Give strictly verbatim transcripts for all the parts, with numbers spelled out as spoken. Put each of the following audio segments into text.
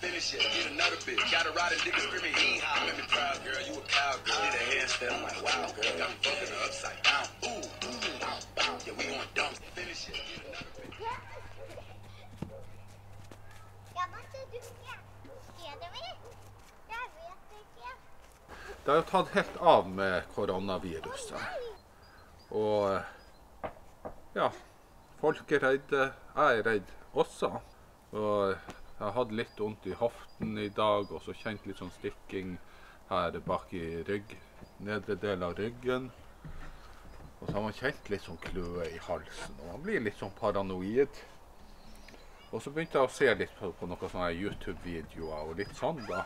Finish it, get another bitch. Got a ride and niggas screaming hee haw. Make me proud, girl, you a cowgirl. Did a handstand, I'm like, wow, girl. Got me fucking her upside down. Ooh, ooh, wow, wow. Yeah, we on dumb. Finish it, get another bitch. Jag måste duka. Stöder vi? Jag vet inte. Det har ju tagit helt av med coronaviruset. Och ja, folk är rädda, jag är rädd också. Och jag hade lite ont i höften idag och så känt lite sån sticking här bak i rygg, nedre del av ryggen. Och så har man känt lite sån klöa i halsen och man blir lite sån paranoid. Och så började jag se lite på, på några såna här YouTube-videoer och lite sånt då.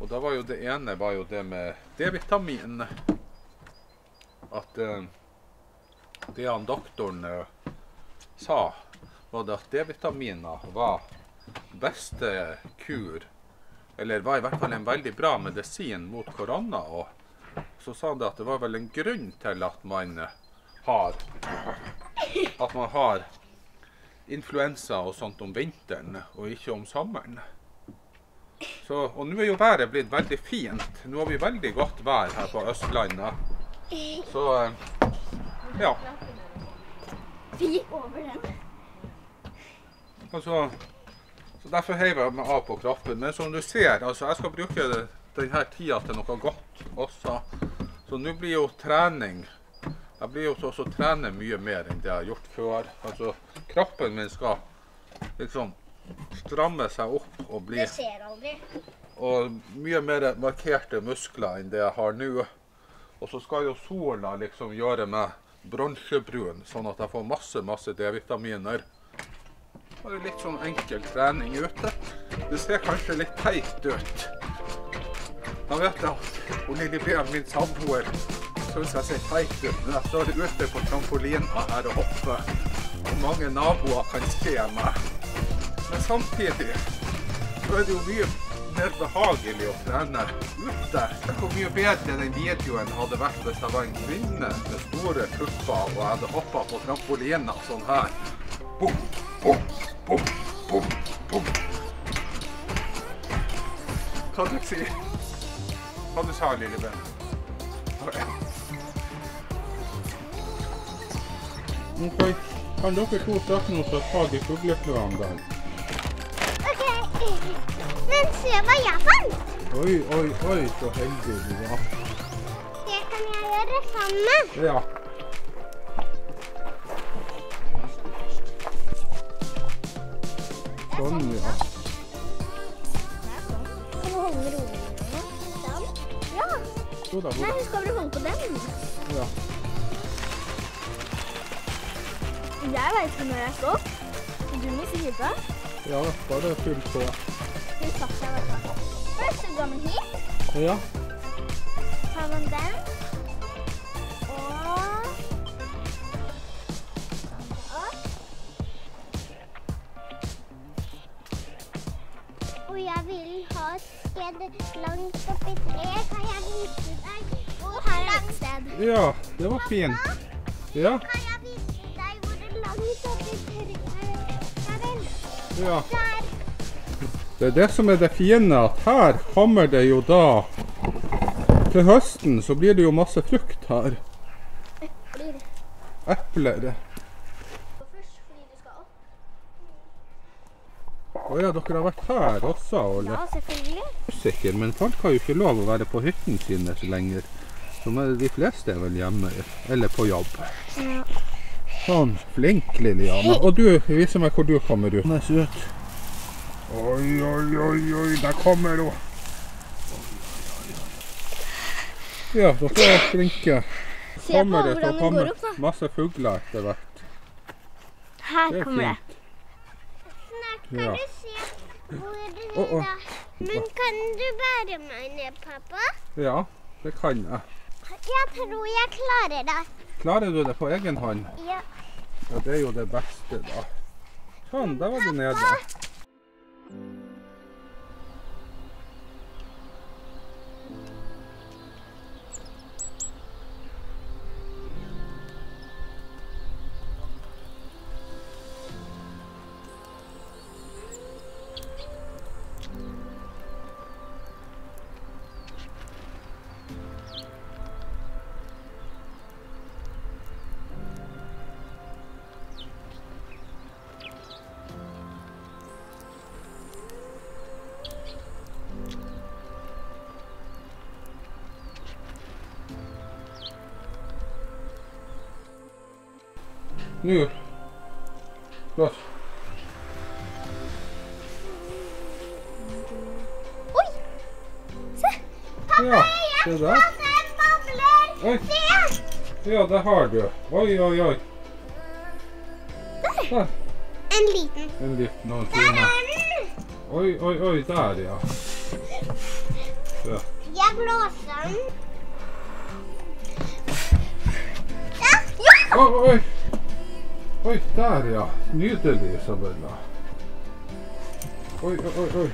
Och det var ju det ena var ju det med D-vitamin. Att eh, det han doktorn eh, sa var det att D-vitaminer var bästa kur, eller var i hvert fall en väldigt bra medicin mot corona. Och så sa han att det var väl en grund till att man har att man har influensa och sånt om vintern och inte om sommaren. Så, och nu är ju vädret blivit väldigt fint. Nu har vi väldigt gott väder här på Östlandet. Så ja. Vi över den. Alltså, så därför häver jag mig av på kroppen. Men som du ser, alltså jag ska bruka den här tiden till något gott också. Så nu blir ju träning. Jag blir ju också träna mycket mer än det jag har gjort förr. Alltså kroppen min ska liksom stramma sig upp och bli. Det ser aldrig. Och mycket mer markerade muskler än det jag har nu. Och så ska ju sola liksom göra mig bronsebrun så att jag får massor massor D-vitaminer. Det är lite sån enkel träning ute. Det ser kanske lite tajt ut. Jag vet inte. Olylie Bøn, min samboer, syns jag ser tajt ut. Men jag står ute på trampolinen här och hoppar. Och många naboer kan se mig. Men samtidigt så är det ju mycket mer behagligt att träna ute. Det går mycket bättre än den videon hade varit om jag var en kvinna med stora tuffar och hade hoppat på trampolinen sån här. Boom, boom. Pum, pum, pum. Kan du se? Kan du se här, Liliane? Okej. Kan du få tårta nu så tar jag fugleklövan. Okej. Men se vad jag fann. Oj, oj, oj, så helvete du var. Det kan jag göra samma. Ja. Sånn, ja. Kan du hånge roligere? Ja. Nei, hun skal vel hånge på den. Ja. Jeg vet ikke når jeg skal opp. Du må si hytta. Ja, bare fullt på. Du satt seg i hvert fall. Først så går man hit. Ja. Tar man den. Langt opp i tre kan jeg vise deg hvor langt sted. Ja, det var fint. Ja. Kan jeg vise deg hvor langt opp i tre er? Ja. Det er det som er det fine, at her kommer det jo da. Til høsten så blir det jo masse frukt her. Epler. Epler. Å ja, dere har vært her også, eller? Ja, selvfølgelig. Usikker, men folk har jo ikke lov å være på hytten sine så lenger. Så de fleste er vel hjemme, eller på jobb. Ja. Sånn, flink Liliane. Og du, viser meg hvor du kommer ut. Den er søt. Oi, oi, oi, oi, der kommer du. Ja, dere er flinke. Se på hvordan det går opp da. Masse fugler etter hvert. Her kommer det. Kan ja. Du se hvor oh, oh. Men kan du bære meg ned, pappa? Ja, det kan jeg. Jeg tror jeg klarer det. Klarer du det på egen hånd? Ja. Ja, det er jo det beste da. Sånn, da var du nede. Nu upp. Låt. Oj! Se! Pappa, ja, jag kan bubblar! Se! Ja, det har du. Oj, oj, oj. Där! Där. En liten. En liten. Någonting. Där är den! Oj, oj, oj. Där, ja. Så. Jag blåser den. Oj, oj, oj, där ja. Njuter det, Isabella. Oj, oj, oj, oj.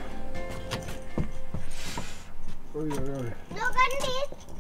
Oj, oj, oj. Någon dit.